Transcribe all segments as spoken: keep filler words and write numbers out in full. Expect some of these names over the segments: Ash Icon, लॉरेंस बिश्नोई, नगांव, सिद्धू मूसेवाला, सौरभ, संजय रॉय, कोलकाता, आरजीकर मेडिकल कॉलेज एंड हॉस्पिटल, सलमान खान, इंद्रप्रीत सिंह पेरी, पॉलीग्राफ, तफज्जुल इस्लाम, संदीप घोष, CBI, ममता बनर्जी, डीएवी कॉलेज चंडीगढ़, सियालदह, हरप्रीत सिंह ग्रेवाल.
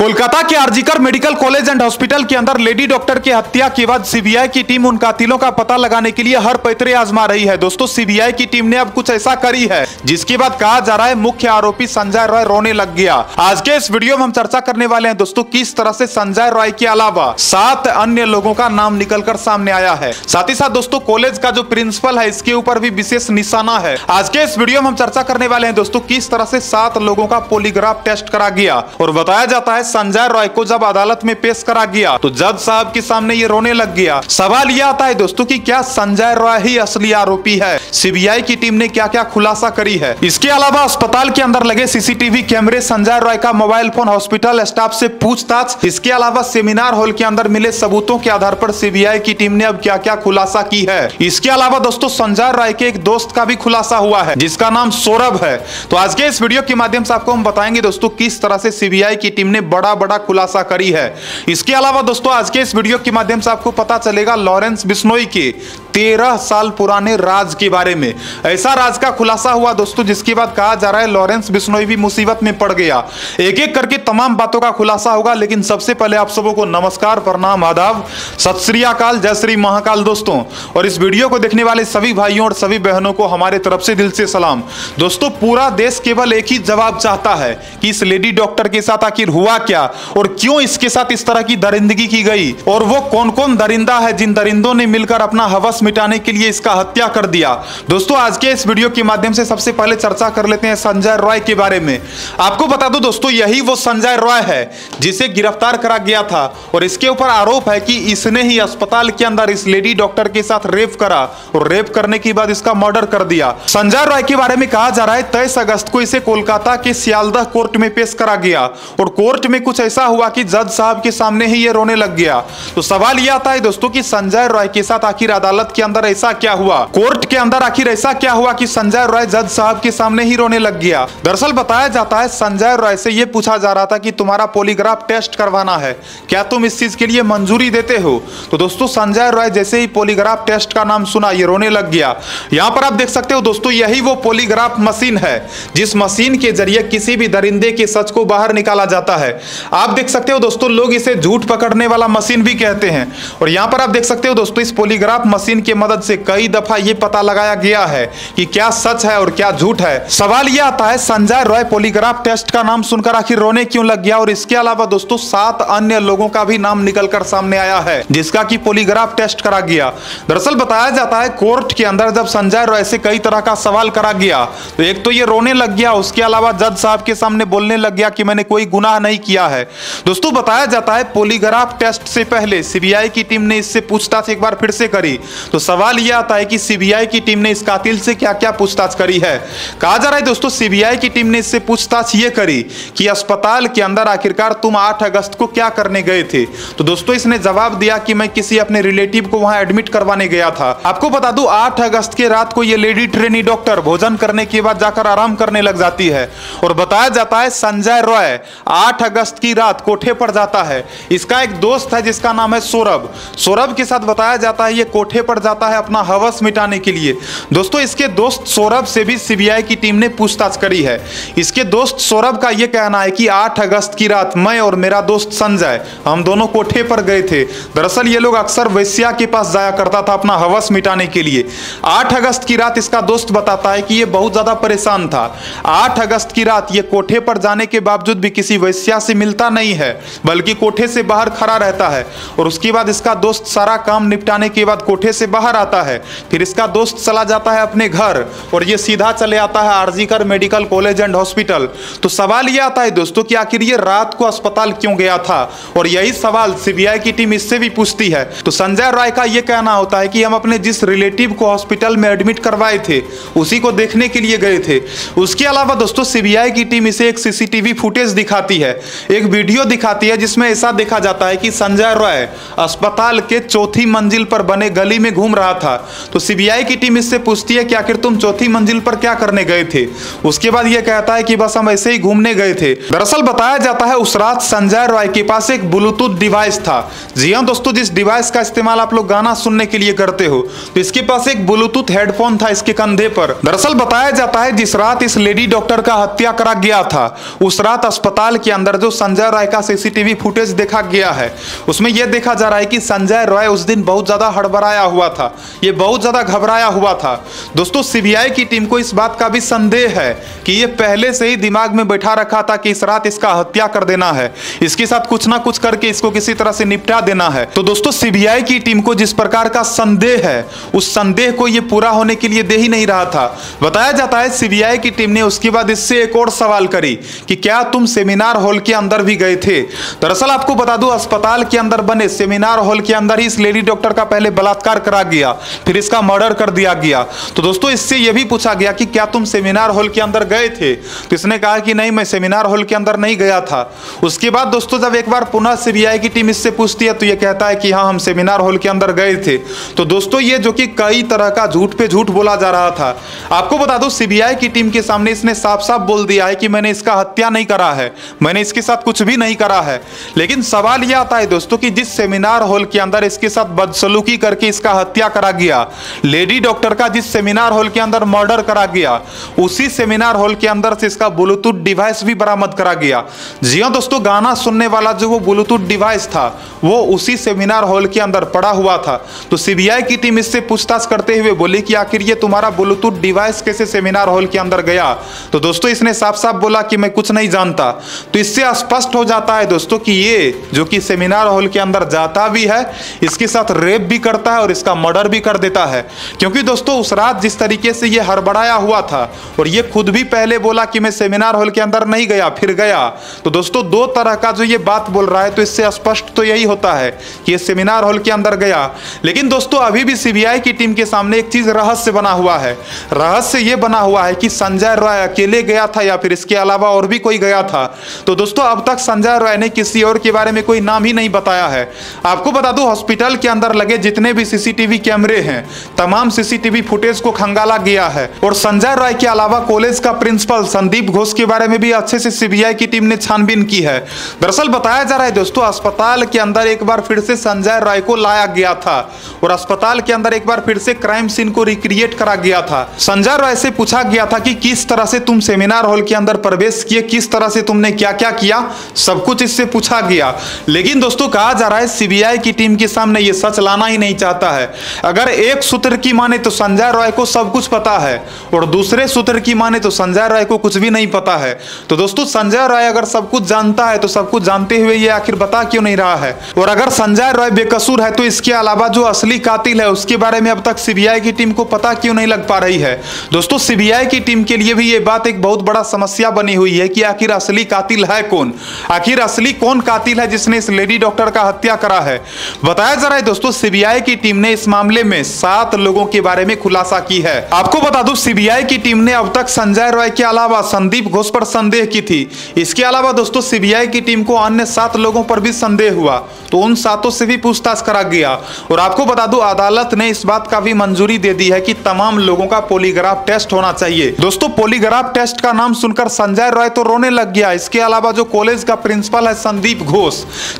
कोलकाता के आरजीकर मेडिकल कॉलेज एंड हॉस्पिटल के अंदर लेडी डॉक्टर की हत्या के बाद सीबीआई की टीम उन कातिलों का पता लगाने के लिए हर पैतरे आजमा रही है। दोस्तों, सीबीआई की टीम ने अब कुछ ऐसा करी है जिसके बाद कहा जा रहा है मुख्य आरोपी संजय रॉय रोने लग गया। आज के इस वीडियो में हम चर्चा करने वाले हैं दोस्तों किस तरह से संजय रॉय के अलावा सात अन्य लोगों का नाम निकल कर सामने आया है। साथ ही साथ दोस्तों कॉलेज का जो प्रिंसिपल है इसके ऊपर भी विशेष निशाना है। आज के इस वीडियो में हम चर्चा करने वाले हैं दोस्तों किस तरह से सात लोगों का पॉलीग्राफ टेस्ट करा गया और बताया जाता है संजय रॉय को जब अदालत में पेश करा गया तो जज साहब के सामने ये रोने लग गया। सवाल यह आता है दोस्तों कि क्या संजय रॉय ही असली आरोपी है? सीबीआई की टीम ने क्या क्या खुलासा करी है? इसके अलावा अस्पताल के अंदर लगे सीसीटीवी कैमरे, संजय रॉय का मोबाइल फोन, हॉस्पिटल स्टाफ से पूछताछ, इसके अलावा सेमिनार हॉल के अंदर मिले सबूतों के आधार पर सीबीआई की टीम ने अब क्या क्या खुलासा की है। इसके अलावा दोस्तों संजय रॉय के एक दोस्त का भी खुलासा हुआ है जिसका नाम सौरभ है। तो आज के इस वीडियो के माध्यम से आपको हम बताएंगे दोस्तों किस तरह से सीबीआई की टीम ने बड़ा बड़ा खुलासा करी है। इसके अलावा दोस्तों आज के इस वीडियो के माध्यम से आपको पता चलेगा लॉरेंस बिश्नोई के तेरह साल पुराने राज के बारे में। ऐसा राज का खुलासा हुआ दोस्तों जिसके बाद कहा जा रहा है लॉरेंस बिश्नोई भी मुसीबत में पड़ गया। एक एक करके तमाम बातों का खुलासा होगा, लेकिन सबसे पहले आप सबों को नमस्कार, प्रणाम, आदाब, सत श्री अकाल, जय श्री महाकाल दोस्तों। और इस वीडियो को देखने वाले सभी भाइयों और सभी बहनों को हमारे तरफ से दिल से सलाम। दोस्तों पूरा देश केवल एक ही जवाब चाहता है कि इस लेडी डॉक्टर के साथ आखिर हुआ क्या और क्यों इसके साथ इस तरह की दरिंदगी की गई और वो कौन कौन दरिंदा है जिन दरिंदों ने मिलकर अपना हवस मिटाने के लिए इसका हत्या कर दिया। दोस्तों आज के इस वीडियो के माध्यम से सबसे पहले चर्चा कर लेते हैं संजय रॉय के बारे में। आपको बता दूं दोस्तों यही वो संजय रॉय है जिसे गिरफ्तार करा गया था और इसके ऊपर आरोप है कि इसने ही अस्पताल के अंदर इस लेडी डॉक्टर के साथ रेप करा और रेप करने के बाद इसका मर्डर कर दिया। संजय रॉय के बारे में कहा जा रहा है तेईस अगस्त को इसे कोलकाता के सियालदह कोर्ट में पेश करा गया और कोर्ट में कुछ ऐसा हुआ कि जज साहब के सामने ही ये रोने लग गया। तो सवाल यह आता है दोस्तों कि संजय रॉय के साथ आखिर अदालत के अंदर ऐसा क्या हुआ, कोर्ट के अंदर आखिर ऐसा क्या हुआ कि संजय रॉय जज साहब के सामने ही रोने लग गया। दरअसल बताया जाता है संजय रॉय से ये पूछा जा रहा था कि तुम्हारा पॉलीग्राफ टेस्ट करवाना है, क्या तुम इस चीज के लिए मंजूरी देते हो? तो दोस्तों संजय रॉय जैसे ही पॉलीग्राफ टेस्ट का नाम सुना ये रोने लग गया। यहाँ पर आप देख सकते हो दोस्तों यही वो पॉलीग्राफ मशीन है जिस मशीन के जरिए किसी भी दरिंदे के सच को बाहर निकाला जाता है। आप देख सकते हो दोस्तों लोग इसे झूठ पकड़ने वाला मशीन भी कहते हैं। और यहाँ पर आप देख सकते हो दोस्तों इस पॉलीग्राफ मशीन की मदद से कई दफा ये पता लगाया गया है कि क्या सच है और क्या झूठ है। सवाल यह आता है संजय रॉय पॉलीग्राफ टेस्ट का नाम सुनकर आखिर रोने क्यों लग गया? और इसके अलावा दोस्तों सात अन्य लोगों का भी नाम निकलकर सामने आया है जिसका कि पॉलीग्राफ टेस्ट करा गया। दरअसल बताया जाता है कोर्ट के अंदर जब संजय रॉय से कई तरह का सवाल करा गया तो एक तो ये रोने लग गया, उसके अलावा जज साहब के सामने बोलने लग गया कि मैंने कोई गुनाह नहीं किया है। दोस्तों बताया जाता है पॉलीग्राफ टेस्ट से पहले सीबीआई की टीम ने इससे पूछताछ एक बार फिर से करी। तो सवाल यह आता है कि सीबीआई की टीम ने इस कातिल से क्या-क्या पूछताछ करी है। कहा जा रहा है दोस्तों सीबीआई की टीम ने इससे पूछताछ ये करी कि अस्पताल के अंदर आखिरकार तुम आठ अगस्त को क्या करने गए थे? तो दोस्तों इसने जवाब दिया कि मैं किसी अपने रिलेटिव को वहां एडमिट करवाने गया था। आपको बता दूं आठ अगस्त की रात को यह लेडी ट्रेनी डॉक्टर भोजन करने के बाद जाकर आराम करने लग जाती है और बताया जाता है संजय रॉय आठ अगस्त की रात कोठे पर जाता है। इसका एक दोस्त है जिसका नाम है सौरभ। सौरभ के साथ बताया जाता है ये कोठे पर जाता है अपना हवस मिटाने के लिए। दोस्तों इसके दोस्त सौरभ से भी सीबीआई की टीम ने पूछताछ करी है। इसके दोस्त सौरभ का ये कहना है कि आठ अगस्त की रात मैं और मेरा दोस्त संजय हम दोनों कोठे पर गए थे। दरअसल ये लोग अक्सर वैश्या के पास जाया करता था अपना हवस मिटाने के लिए। आठ अगस्त की रात इसका दोस्त बताता है कि ये बहुत ज्यादा परेशान था। आठ अगस्त की रात ये कोठे पर जाने के बावजूद भी किसी वैश्या से मिलता नहीं है बल्कि कोठे से बाहर खड़ा रहता है और उसके बाद इसका दोस्त सारा काम निपटाने के बाद कोठे से बाहर आता है। फिर इसका दोस्त चला जाता है अपने घर और ये सीधा चले आता है आरजीकर मेडिकल कॉलेज एंड हॉस्पिटल। तो सवाल ये आता है दोस्तों कि आखिर ये रात को अस्पताल क्यों गया था? और यही सवाल सीबीआई की टीम इससे भी पूछती है। तो संजय रॉय का ये कहना होता है कि हम अपने जिस रिलेटिव को हॉस्पिटल में एडमिट करवाए थे उसी को देखने के लिए गए थे। उसके अलावा दोस्तों सीबीआई की टीम इसे एक सीसीटीवी फुटेज दिखाती है, एक वीडियो दिखाती है जिसमें ऐसा देखा जाता है कि संजय रॉय अस्पताल के चौथी मंजिल पर बने गली में घूम रहा था। तो सीबीआई की टीम इससे पूछती है कि आखिर तुम चौथी मंजिल पर क्या करने गए थे? उसके बाद यह कहता है कि बस हम ऐसे ही घूमने गए थे। दरअसल बताया जाता है उस रात संजय रॉय के पास एक ब्लूटूथ डिवाइस था। जी हां दोस्तों, जिस डिवाइस का इस्तेमाल आप लोग गाना सुनने के लिए करते हो, तो इसके पास एक ब्लूटूथ हेडफोन था इसके कंधे पर। दरअसल बताया जाता है जिस रात इस लेडी डॉक्टर का हत्या करा गया था उस रात अस्पताल के अंदर जो जो संजय रॉय का सीसीटीवी फुटेज देखा गया है उसमें यह देखा जा रहा है कि संजय रॉय उस दिन बहुत ज़्यादा हड़बड़ाया हुआ था, ये बहुत ज़्यादा घबराया हुआ था। दोस्तों सीबीआई की टीम को इस बात का भी संदेह है कि ये पहले से ही दिमाग में बैठा रखा था कि इस रात इसका हत्या कर देना है, इसके साथ कुछ ना कुछ करके इसको किसी तरह से निपटा देना है। तो दोस्तों सीबीआई की टीम को जिस प्रकार का संदेह है उस संदेह को ये पूरा होने के लिए दे ही नहीं रहा था। बताया जाता है सीबीआई की टीम ने उसके बाद इससे एक और सवाल करी कि क्या तुम सेमिनार हॉल के अंदर भी गए थे। दरअसल आपको बता दूं अस्पताल के अंदर बने सेमिनार हॉल के अंदर ही इस लेडी डॉक्टर का पहले बलात्कार करा गया, फिर इसका मर्डर कर दिया गया। तो दोस्तों इससे यह भी पूछा गया कि क्या तुम सेमिनार हॉल के अंदर गए थे, तो इसने कहा कि नहीं मैं सेमिनार हॉल के अंदर नहीं गया था। उसके बाद दोस्तों जब एक बार पुनः सीबीआई की टीम इससे पूछती है तो यह कहता है कि हाँ हम सेमिनार हॉल के अंदर गए थे। तो दोस्तों ये जो कि कई तरह का झूठ पे झूठ बोला जा रहा था। आपको बता दो सीबीआई की टीम के सामने इसने साफ साफ बोल दिया है कि मैंने इसका हत्या नहीं करा है, मैंने इसके साथ कुछ भी नहीं करा है। लेकिन सवाल यह आता है दोस्तों कि जिस सेमिनार हॉल के अंदर इसके साथ बदसलूकी करके इसका हत्या करा गया, लेडी डॉक्टर का जिस सेमिनार हॉल के अंदर मर्डर करा गया, उसी सेमिनार हॉल के अंदर से इसका ब्लूटूथ डिवाइस भी बरामद करा गया। जी हाँ दोस्तों गाना सुनने वाला जो वो ब्लूटूथ डिवाइस था वो उसी सेमिनार हॉल के अंदर पड़ा हुआ था। तो सीबीआई की टीम इससे पूछताछ करते हुए बोली कि आखिर ये तुम्हारा ब्लूटूथ डिवाइस कैसे सेमिनार हॉल के अंदर गया। तो दोस्तों इसने साफ साफ बोला कि मैं कुछ नहीं जानता। तो इससे स्पष्ट हो जाता है दोस्तों कि ये जो कि सेमिनार हॉल के अंदर जाता भी है, इसके साथ रेप भी करता है और इसका मर्डर भी कर देता है। क्योंकि दोस्तों उस रात जिस तरीके से ये हड़बड़ाया हुआ था और ये खुद भी पहले बोला कि मैं सेमिनार हॉल के अंदर नहीं गया फिर गया। तो दोस्तों दो तरह का जो ये बात बोल रहा है तो इससे स्पष्ट तो यही होता है कि ये सेमिनार हॉल के अंदर गया। लेकिन दोस्तों अभी भी सीबीआई की टीम के सामने एक चीज रहस्य बना हुआ है। रहस्य ये बना हुआ है कि संजय रॉय अकेले गया था या फिर इसके अलावा और भी कोई गया था। तो दोस्तों अब तक संजय रॉय ने किसी और के बारे में कोई नाम ही नहीं बताया है। आपको बता दूं हॉस्पिटल के अंदर लगे जितने भी सीसीटीवी कैमरे हैं तमाम सीसीटीवी फुटेज को खंगाला गया है और संजय रॉय के अलावा कॉलेज का प्रिंसिपल संदीप घोष के बारे में भी अच्छे से सीबीआई की टीम ने छानबीन की है। दरअसल बताया जा रहा है दोस्तों अस्पताल के अंदर एक बार फिर से संजय रॉय को लाया गया था और अस्पताल के अंदर एक बार फिर से क्राइम सीन को रिक्रिएट करा गया था। संजय रॉय से पूछा गया था कि किस तरह से तुम सेमिनार हॉल के अंदर प्रवेश किए, किस तरह से तुमने क्या क्या किया, सब कुछ इससे पूछा गया। लेकिन दोस्तों कहा जा रहा है सीबीआई की टीम के सामने ये सच लाना ही नहीं चाहता है। अगर एक सूत्र की माने तो संजय रॉय को सब कुछ पता है और दूसरे सूत्र की माने तो संजय रॉय को कुछ भी नहीं पता है। तो दोस्तों संजय रॉय अगर सब कुछ जानता है तो सब कुछ जानते हुए ये आखिर बता क्यों नहीं रहा है। और अगर संजय रॉय बेकसूर है तो इसके अलावा जो असली कातिल है उसके बारे में अब तक सीबीआई की टीम को पता क्यों नहीं लग पा रही है। दोस्तों सीबीआई की टीम के लिए भी ये बात एक बहुत बड़ा समस्या बनी हुई है कि आखिर असली कातिल है कौन, आखिर असली कौन कातिल है जिसने इस लेडी डॉक्टर का हत्या करा है। बताया जा रहा है दोस्तों सीबीआई की टीम ने इस मामले में सात लोगों के बारे में खुलासा की है। आपको बता दूं सीबीआई की टीम ने अब तक संजय रॉय के अलावा संदीप घोष पर संदेह की थी। इसके अलावा दोस्तों सीबीआई की टीम को अन्य सात लोगों पर भी संदेह हुआ तो उन सातों से भी पूछताछ करा गया। और आपको बता दूं अदालत ने इस बात का भी मंजूरी दे दी है कि तमाम लोगों का पॉलीग्राफ टेस्ट होना चाहिए। दोस्तों पॉलीग्राफ टेस्ट का नाम सुनकर संजय रॉय तो रोने लग गया। इसके अलावा जो कॉलेज का प्रिंसिपल है संदीप घोष,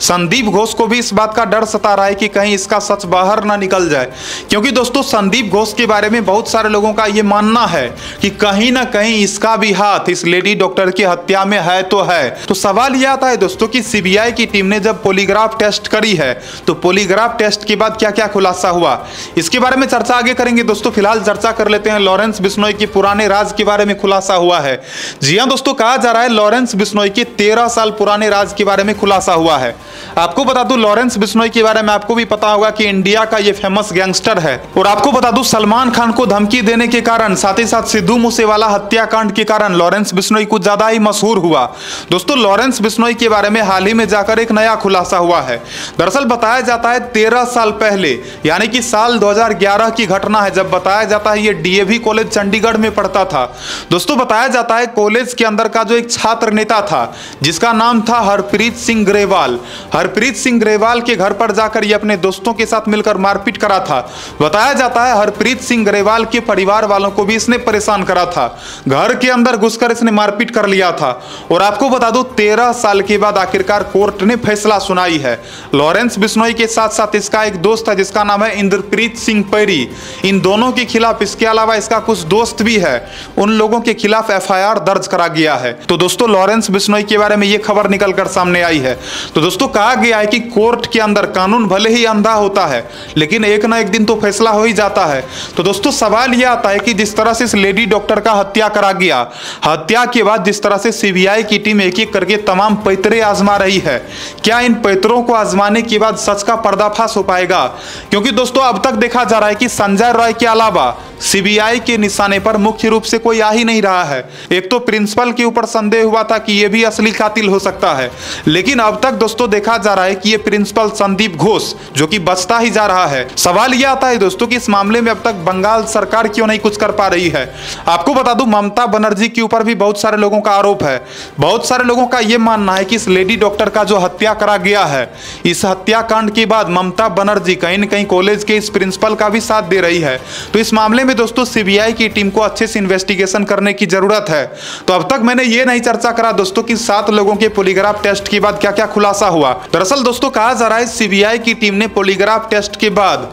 संदीप घोष को भी इस बात का डर सता रहा है कि कहीं इसका सच बाहर ना निकल जाए। क्योंकि दोस्तों संदीप घोष के बारे में बहुत सारे लोगों का ये मानना है कि कहीं ना कहीं इसका भी हाथ इस लेडी डॉक्टर की हत्या में है तो है। तो सवाल यह आता है दोस्तों कि सीबीआई की टीम ने जब पॉलीग्राफ टेस्ट करी है तो पॉलीग्राफ टेस्ट के बाद क्या क्या खुलासा हुआ, इसके बारे में चर्चा आगे करेंगे। दोस्तों फिलहाल चर्चा कर लेते हैं लॉरेंस बिश्नोई के पुराने राज के बारे में खुलासा हुआ है। जी हाँ दोस्तों कहा जा रहा है लॉरेंस बिश्नोई के तेरह साल पुराने राज के बारे में खुलासा हुआ है। आपको बता दूं लॉरेंस बिश्नोई के बारे में आपको भी पता होगा कि इंडिया का ये फेमस गैंगस्टर है। और आपको बता दूं सलमान खान को धमकी देने के कारण साथ ही साथ सिद्धू मूसेवाला हत्याकांड के कारण लॉरेंस बिश्नोई कुछ ज्यादा ही मशहूर हुआ। दोस्तों लॉरेंस बिश्नोई के बारे में हाल ही में जाकर एक नया खुलासा हुआ है। दरअसल बताया जाता है तेरह साल पहले यानी कि साल दो हजार ग्यारह की घटना है जब बताया जाता है ये डीएवी कॉलेज चंडीगढ़ में पढ़ता था। दोस्तों बताया जाता है कॉलेज के अंदर का जो एक छात्र नेता था जिसका नाम था हरप्रीत सिंह ग्रेवाल, हरप्रीत सिंह ग्रेवाल के घर पर जाकर ये अपने दोस्तों के साथ मिलकर मारपीट करा था। बताया जाता है हरप्रीत सिंह ग्रेवाल के परिवार वालों को भी इसने परेशान करा था, घर के अंदर घुसकर इसने मारपीट कर लिया था। और आपको बता दूं तेरह साल के बाद आखिरकार कोर्ट ने फैसला सुनाई है। लॉरेंस बिश्नोई के साथ साथ इसका एक दोस्त है जिसका नाम है इंद्रप्रीत सिंह पेरी। इन दोनों के खिलाफ, इसके अलावा इसका कुछ दोस्त भी है, उन लोगों के खिलाफ एफ आई आर दर्ज करा गया है। तो दोस्तों लॉरेंस बिश्नोई के बारे में ये खबर निकलकर सामने आई है। तो दोस्तों कहा गया है कि कोर्ट के अंदर कानून भले ही अंधा होता है लेकिन एक ना एक दिन तो फैसला हो ही जाता है। तो दोस्तों सवाल यह आता है कि जिस तरह से इस लेडी डॉक्टर का हत्या करा गया, हत्या के बाद जिस तरह से सीबीआई की टीम एक एक करके तमाम पैतरे आजमा रही है, क्या इन पैतरों को आजमाने के बाद सच का पर्दाफाश हो पाएगा? क्योंकि दोस्तों अब तक देखा जा रहा है कि संजय रॉय के अलावा सीबीआई के निशाने पर मुख्य रूप से कोई आ ही नहीं रहा है। एक तो प्रिंसिपल के ऊपर संदेह हुआ था कि यह भी असली कातिल हो सकता है, लेकिन अब तक दोस्तों देखा जा रहा है कि यह प्रिंसिपल संदीप घोष जो कि बचता ही जा रहा है। सवाल यह आता है दोस्तों कि इस मामले में अब तक बंगाल सरकार क्यों नहीं कुछ कर पा रही है? आपको बता दूं ममता बनर्जी के ऊपर भी बहुत सारे लोगों का आरोप है। बहुत सारे लोगों का यह मानना है कि इस लेडी डॉक्टर का जो हत्या करा गया है, इस हत्याकांड के बाद ममता बनर्जी कहीं न कहीं कॉलेज के इस प्रिंसिपल का भी साथ दे रही है। तो इस मामले में दोस्तों सीबीआई की टीम को अच्छे से इन्वेस्टिगेशन करने की जरूरत है। तो अब तक मैंने ये नहीं चर्चा करा दोस्तों कि सात लोगों के पॉलीग्राफ टेस्ट के बाद क्या क्या खुलासा हुआ। दरअसल दोस्तों कहा जा रहा है सीबीआई की टीम ने पॉलीग्राफ टेस्ट के बाद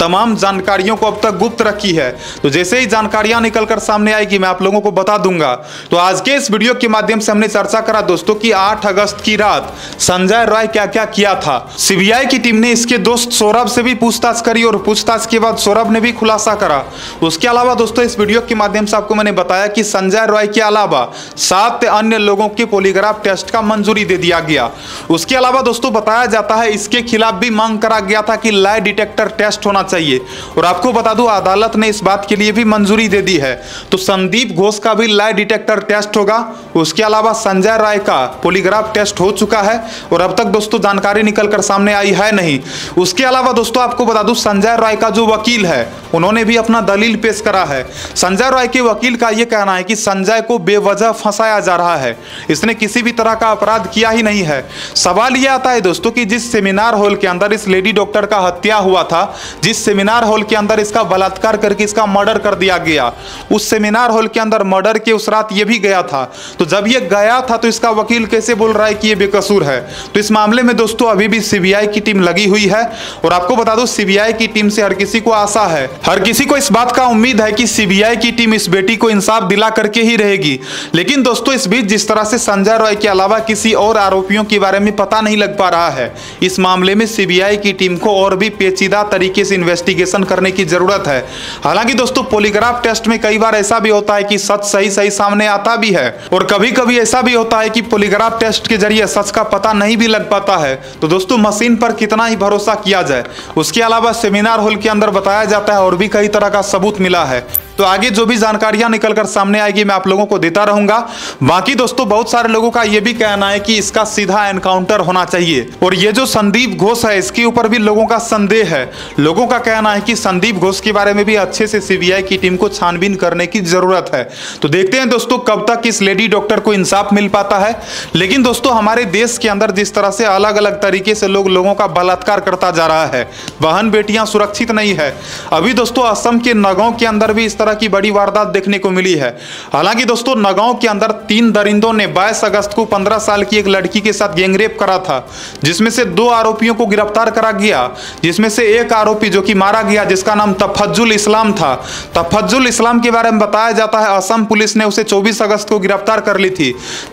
तमाम जानकारियों को अब तक गुप्त रखी है। तो जैसे ही जानकारियां निकलकर सामने आएगी मैं आप लोगों को बता दूंगा। तो आज के इस वीडियो के माध्यम से हमने चर्चा करा दोस्तों कि आठ अगस्त की रात संजय रॉय क्या क्या किया था। सीबीआई की टीम ने इसके दोस्त सौरभ से भी पूछताछ करी और पूछताछ के बाद सौरभ ने भी खुलासा करा। उसके अलावा दोस्तों इस वीडियो के माध्यम से आपको मैंने बताया कि संजय रॉय के अलावा सात अन्य लोगों के पॉलीग्राफ टेस्ट का मंजूरी दे दिया गया। उसके अलावा दोस्तों बताया जाता है इसके खिलाफ भी मांग करा गया था कि लाई डिटेक्टर टेस्ट होना चाहिए और आपको बता दूं अदालत ने इस बात के लिए भी मंजूरी दे दी है। तो संदीप घोष का भी लाई डिटेक्टर टेस्ट होगा। उसके अलावा संजय रॉय का पॉलीग्राफ टेस्ट हो चुका है और अब तक दोस्तों जानकारी निकलकर सामने आई है नहीं। उसके अलावा दोस्तों आपको बता दूं संजय रॉय का जो वकील है उन्होंने भी अपना दलील पेश करा है। संजय रॉय के वकील का यह कहना है कि संजय को बेवजह फंसाया जा रहा है, इसने किसी भी तरह का अपराध किया ही नहीं है। सवाल यह आता है दोस्तों कि जिस सेमिनार हॉल के अंदर इस लेडी डॉक्टर का हत्या हुआ था, जिस सेमिनार हॉल के अंदर इसका बलात्कार करके इसका मर्डर कर दिया गया, उस सेमिनार हॉल के अंदर मर्डर के उस रात ये भी गया था। तो जब ये गया था तो इसका वकील कैसे बोल रहा है कि ये बेकसूर है? तो इस मामले में दोस्तों अभी भी सीबीआई की टीम लगी हुई है और आपको बता दूं सीबीआई की टीम से हर किसी को आशा है, हर किसी को इस बात का उम्मीद है कि सीबीआई की टीम इस बेटी को इंसाफ दिला करके ही रहेगी। लेकिन दोस्तों इस बीच जिस तरह से संजय रॉय के अलावा किसी और आरोपियों के बारे में पता नहीं लग पा रहा है, इस मामले में सीबीआई की टीम को और भी पेचीदा तरीके से इन्वेस्टिगेशन करने की जरूरत है। हालांकि दोस्तों पॉलीग्राफ टेस्ट में कई बार ऐसा भी होता है कि सच सही सही सामने आता भी है और कभी कभी ऐसा भी होता है कि पॉलीग्राफ टेस्ट के जरिए सच का पता नहीं भी लग पाता है। तो दोस्तों मशीन पर कितना ही भरोसा किया जाए। उसके अलावा सेमिनार हॉल के अंदर बताया जाता है और भी कई तरह का सबूत मिला है। तो आगे जो भी जानकारियां निकलकर सामने आएगी मैं आप लोगों को देता रहूंगा। बाकी दोस्तों बहुत सारे लोगों का यह भी कहना है कि इसका सीधा एनकाउंटर होना चाहिए और ये जो संदीप घोष है इसके ऊपर भी लोगों का संदेह है। लोगों का कहना है कि संदीप घोष के बारे में भी अच्छे से सीबीआई की टीम को छानबीन करने की जरूरत है। तो देखते हैं दोस्तों कब तक इस लेडी डॉक्टर को इंसाफ मिल पाता है। लेकिन दोस्तों हमारे देश के अंदर जिस तरह से अलग अलग तरीके से लोग लोगों का बलात्कार करता जा रहा है, बहन बेटियां सुरक्षित नहीं है। अभी दोस्तों असम के नगांव के अंदर भी तरह की बड़ी वारदात देखने को मिली है। हालांकि दोस्तों नगांव के अंदर तीन दरिंदों ने बाईस अगस्त को पंद्रह साल की एक लड़की के साथ गैंगरेप करा था, जिसमें से दो आरोपियों को गिरफ्तार करा गया, जिसमें से एक आरोपी जो कि मारा गया जिसका नाम तफज्जुल इस्लाम था। तफज्जुल इस्लाम के बारे में बताया जाता है असम पुलिस ने उसे चौबीस अगस्त को गिरफ्तार कर ली थी।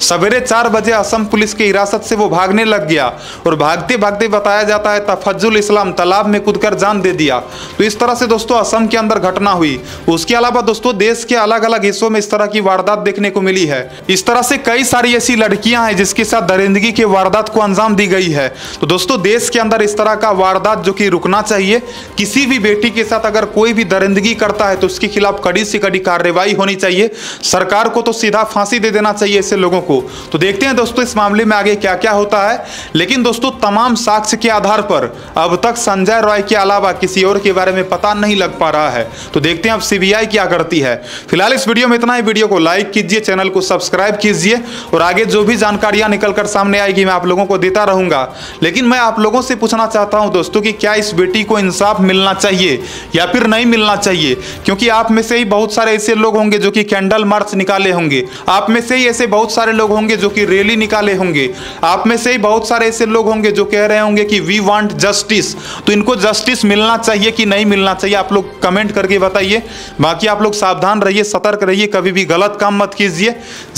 सवेरे चार बजे असम पुलिस की हिरासत से वो भागने लग गया और भागते भागते बताया जाता है तफज्जुल इस्लाम तालाब में कूदकर जान दे दिया। तो इस तरह से दोस्तों असम के अंदर घटना हुई। उसके अलावा दोस्तों देश के अलग अलग हिस्सों में इस तरह की वारदात देखने को मिली है। इस तरह से कई सारी ऐसी लड़कियां हैं जिसके साथ दरिंदगी के वारदात को अंजाम दी गई है। तो दोस्तों देश के अंदर इस तरह का वारदात जो कि रुकना चाहिए। किसी भी बेटी के साथ अगर कोई भी दरिंदगी करता है तो उसके खिलाफ कड़ी से कड़ी कार्रवाई होनी चाहिए। सरकार को तो सीधा फांसी दे देना चाहिए ऐसे लोगों को। तो देखते हैं दोस्तों इस मामले में आगे क्या क्या होता है। लेकिन दोस्तों तमाम साक्ष्य के आधार पर अब तक संजय रॉय के अलावा किसी और के बारे में पता नहीं लग पा रहा है। तो देखते हैं अब सीबीआई क्या करती है। फिलहाल इस वीडियो में इतना ही। वीडियो को लाइक कीजिए, चैनल को सब्सक्राइब कीजिए और आगे जो भी जानकारियां निकलकर सामने आएगी मैं आप लोगों को देता रहूंगा। लेकिन मैं आप लोगों से पूछना चाहता हूं दोस्तों कि क्या इस बेटी को इंसाफ मिलना चाहिए या फिर नहीं मिलना चाहिए, क्योंकि आप में से ही बहुत सारे ऐसे लोग होंगे जो कि कैंडल मार्च निकाले होंगे, आप में से ही ऐसे बहुत सारे लोग होंगे जो कि रैली निकाले होंगे, आप में से ही बहुत सारे ऐसे लोग होंगे जो कह रहे होंगे कि वी वांट जस्टिस। तो इनको जस्टिस मिलना चाहिए कि नहीं मिलना चाहिए, आप लोग कमेंट करके बताइए। बाकी आप लोग सावधान रहिए, सतर्क रहिए, कभी भी गलत काम मत कीजिए।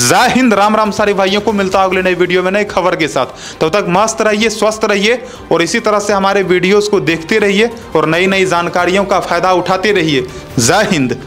जय हिंद, राम राम सारे भाइयों को। मिलता है अगले नई वीडियो में नई खबर के साथ। तब तक मस्त रहिए, स्वस्थ रहिए और इसी तरह से हमारे वीडियोस को देखते रहिए और नई नई जानकारियों का फायदा उठाते रहिए। जय हिंद।